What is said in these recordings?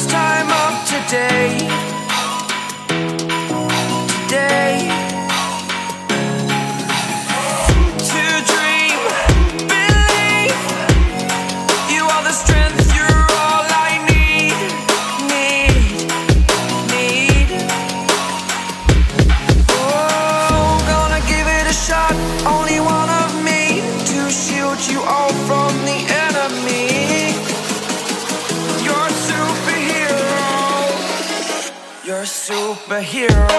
first time of today. To dream, believe. You are the strength, you're all I need. Oh, gonna give it a shot. Only one of me to shield you all from the enemy. You're a superhero.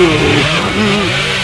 Oh,